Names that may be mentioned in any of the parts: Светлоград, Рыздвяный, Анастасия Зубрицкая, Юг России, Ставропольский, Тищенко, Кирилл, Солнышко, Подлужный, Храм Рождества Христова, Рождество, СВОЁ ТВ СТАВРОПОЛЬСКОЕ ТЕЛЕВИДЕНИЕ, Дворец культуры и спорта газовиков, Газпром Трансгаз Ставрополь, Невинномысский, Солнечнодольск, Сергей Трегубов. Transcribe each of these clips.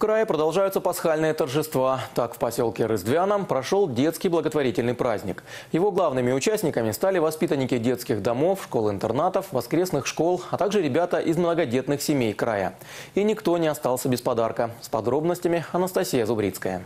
крае продолжаются пасхальные торжества. Так, в поселке Рыздвяном прошел детский благотворительный праздник. Его главными участниками стали воспитанники детских домов, школ-интернатов, воскресных школ, а также ребята из многодетных семей края. И никто не остался без подарка. С подробностями Анастасия Зубрицкая.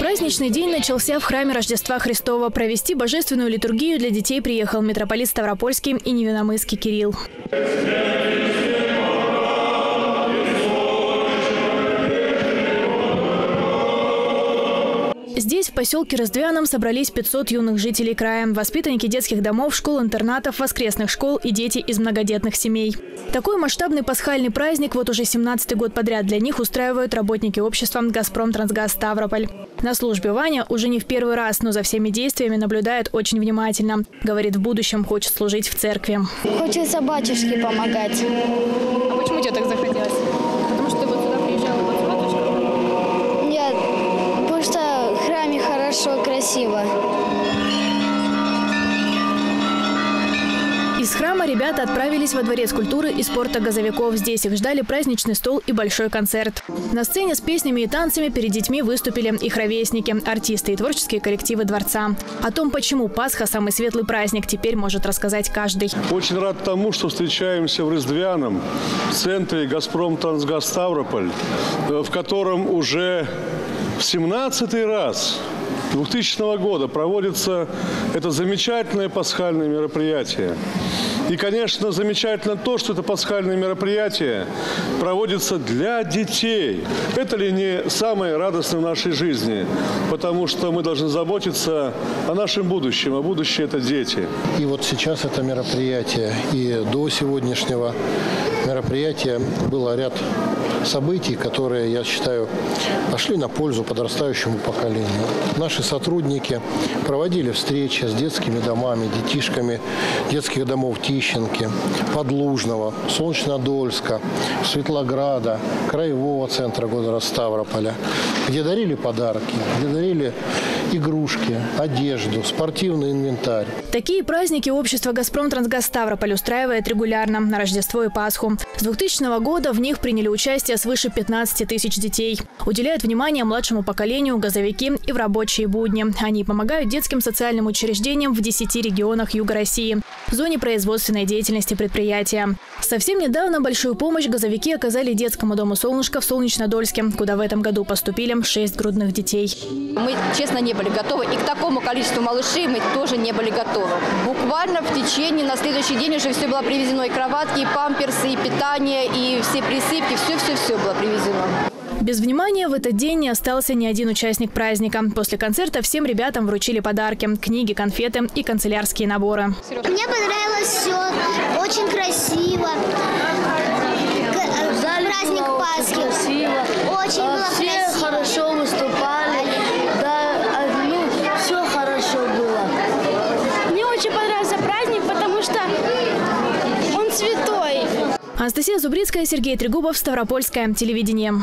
Праздничный день начался в храме Рождества Христова. Провести божественную литургию для детей приехал митрополит Ставропольский и Невиномысский Кирилл. Здесь, в поселке Рыздвяном, собрались 500 юных жителей края, воспитанники детских домов, школ-интернатов, воскресных школ и дети из многодетных семей. Такой масштабный пасхальный праздник вот уже 17-й год подряд для них устраивают работники общества «Газпром Трансгаз Ставрополь». На службе Ваня уже не в первый раз, но за всеми действиями наблюдает очень внимательно. Говорит, в будущем хочет служить в церкви. Хочет собачечке помогать. А почему тебе так захотелось? Потому что ты вот сюда приезжала вот с матушкой? Нет, потому что... в храме хорошо, красиво. Из храма ребята отправились во Дворец культуры и спорта газовиков. Здесь их ждали праздничный стол и большой концерт. На сцене с песнями и танцами перед детьми выступили их ровесники, артисты и творческие коллективы дворца. О том, почему Пасха – самый светлый праздник, теперь может рассказать каждый. Очень рад тому, что встречаемся в Рыздвяном, в центре «Газпром Трансгаз Ставрополь», в котором уже... в 17-й раз 2000 года проводится это замечательное пасхальное мероприятие. И, конечно, замечательно то, что это пасхальное мероприятие проводится для детей. Это ли не самое радостное в нашей жизни? Потому что мы должны заботиться о нашем будущем, а будущее – это дети. И вот сейчас это мероприятие, и до сегодняшнего мероприятия было ряд событий, которые, я считаю, пошли на пользу подрастающему поколению. Наши сотрудники проводили встречи с детскими домами, детишками детских домов Тищенки, Подлужного, Солнечнодольска, Светлограда, краевого центра города Ставрополя, где дарили подарки, где дарили игрушки, одежду, спортивный инвентарь. Такие праздники общество «Газпром Трансгаз Ставрополь» устраивает регулярно на Рождество и Пасху. С 2000 года в них приняли участие свыше 15 тысяч детей. Уделяют внимание младшему поколению газовики и в рабочие будни. Они помогают детским социальным учреждениям в 10 регионах Юга России, в зоне производственной деятельности предприятия. Совсем недавно большую помощь газовики оказали детскому дому «Солнышко» в Солнечнодольске, куда в этом году поступили 6 грудных детей. Мы, честно, не были готовы. И к такому количеству малышей мы тоже не были готовы. Буквально в течение, на следующий день уже все было привезено. И кроватки, и памперсы, и питание, и все присыпки. Все-все-все было привезено. Без внимания в этот день не остался ни один участник праздника. После концерта всем ребятам вручили подарки – книги, конфеты и канцелярские наборы. Мне понравилось все. Очень красиво. Праздник Пасхи. Очень было красиво. Хорошо выступали. Все хорошо было. Мне очень понравился праздник, потому что он святой. Анастасия Зубрицкая, Сергей Трегубов, «Ставропольское телевидение».